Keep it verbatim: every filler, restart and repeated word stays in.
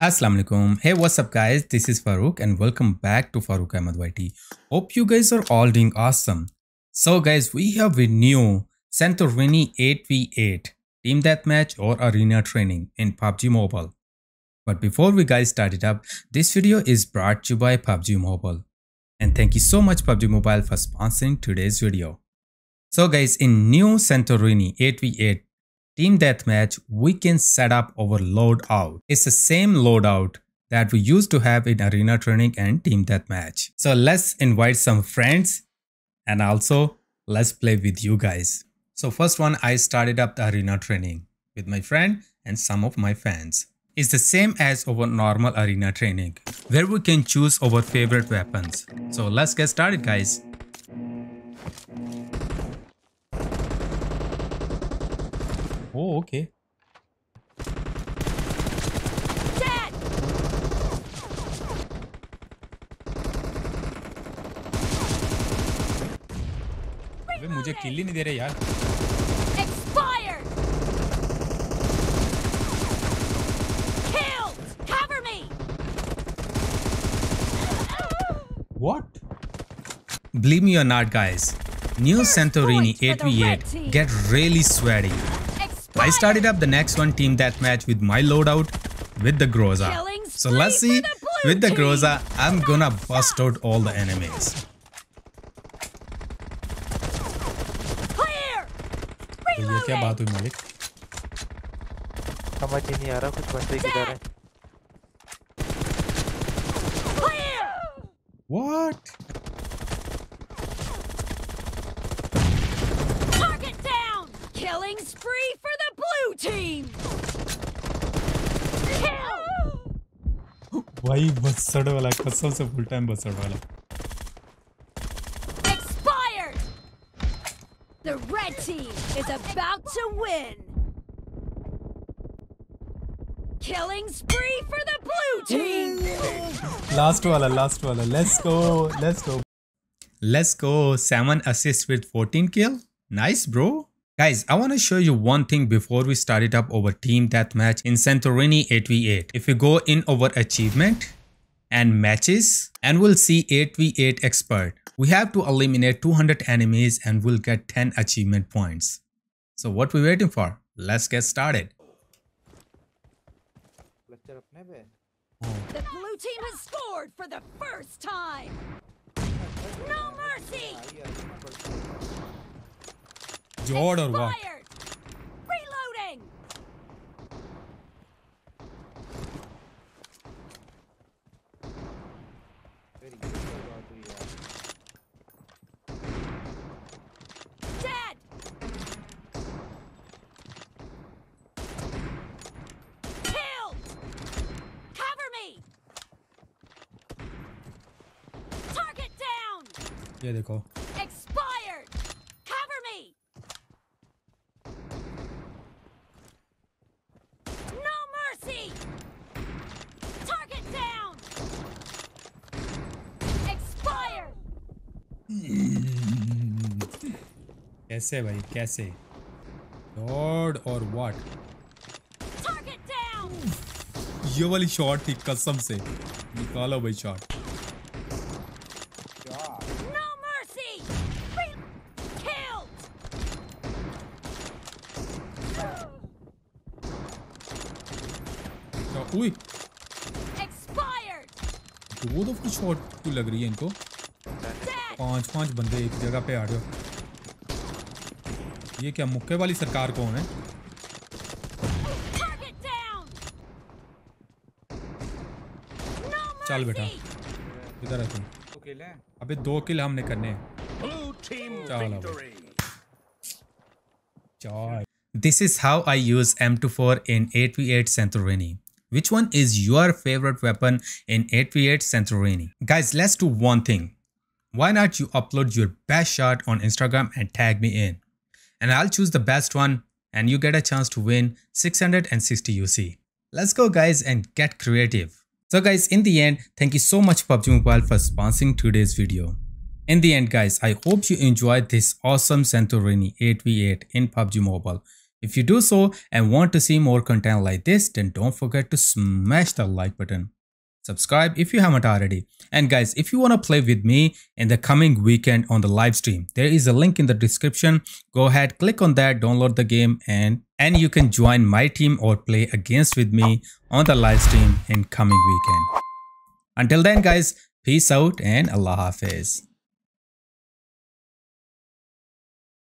Assalamu alaikum. Hey, what's up guys, this is Farooq and welcome back to Farooq Ahmad Y T. Hope you guys are all doing awesome. So guys, we have a new Santorini eight v eight team deathmatch or arena training in P U B G Mobile. But before we guys start it up, this video is brought to you by P U B G Mobile. And thank you so much P U B G Mobile for sponsoring today's video. So guys, in new Santorini eight v eight team deathmatch, we can set up our loadout. It's the same loadout that we used to have in arena training and team deathmatch. So let's invite some friends and also let's play with you guys. So first one, I started up the arena training with my friend and some of my fans. It's the same as our normal arena training where we can choose our favorite weapons. So let's get started guys. Oh, okay. Dad! अबे मुझे किल ही नहीं दे रहे यार. Expired. Killed. Cover me. What? Believe me or not, guys, new Santorini eight v eight get really sweaty. I started up the next one team deathmatch with my loadout with the Groza. So let's see, with the Groza, I'm gonna bust out all the enemies. ये क्या बात हुई मालिक? समझ नहीं आ रहा कुछ बंदे किधर हैं? What? Target down. Killing spree for the blue team. Kill. भाई बसड़ वाला कसम से फुल टाइम बसड़ वाला. Expired. The red team is about to win. Killing spree for the blue team. Last wala, last wala. Let's go, let's go. Let's go. Seven assists with fourteen kill. Nice, bro. Guys, I want to show you one thing before we start it up our team deathmatch in Santorini eight v eight. If you go in our achievement and matches, and we'll see eight v eight expert. We have to eliminate two hundred enemies and we'll get ten achievement points. So what we waiting for? Let's get started. The blue team has scored for the first time. No mercy. Jord or what? Reloading. Dead. Killed. Cover me. Target down. Yeah, they go. कैसे भाई कैसे? Lord or what? Target down. ये वाली shot थी कसम से, निकालो भाई शॉट. No mercy. Killed. उई. Expired. वो तो कुछ शॉट क्यों लग रही है इनको? पांच पांच बंदे एक जगह पे आ रहे हो. ये क्या मुक्के वाली सरकार कौन है? चल बेटा इधर आ तुम. अबे दो किल हमने करने हैं. चल. This is how I use M twenty-four in eight v eight Santorini. Which one is your favorite weapon in eight v eight Santorini? Guys, let's do one thing. Why not you upload your best shot on Instagram and tag me in? And I'll choose the best one and you get a chance to win six hundred sixty U C. Let's go guys and get creative. So guys, in the end, thank you so much P U B G Mobile for sponsoring today's video. In the end guys, I hope you enjoyed this awesome Santorini eight v eight in P U B G Mobile. If you do so and want to see more content like this, then don't forget to smash the like button. Subscribe if you haven't already. And guys, if you want to play with me in the coming weekend on the live stream, there is a link in the description. Go ahead, click on that, download the game, and and you can join my team or play against with me on the live stream in coming weekend. Until then guys, peace out and Allah Hafiz.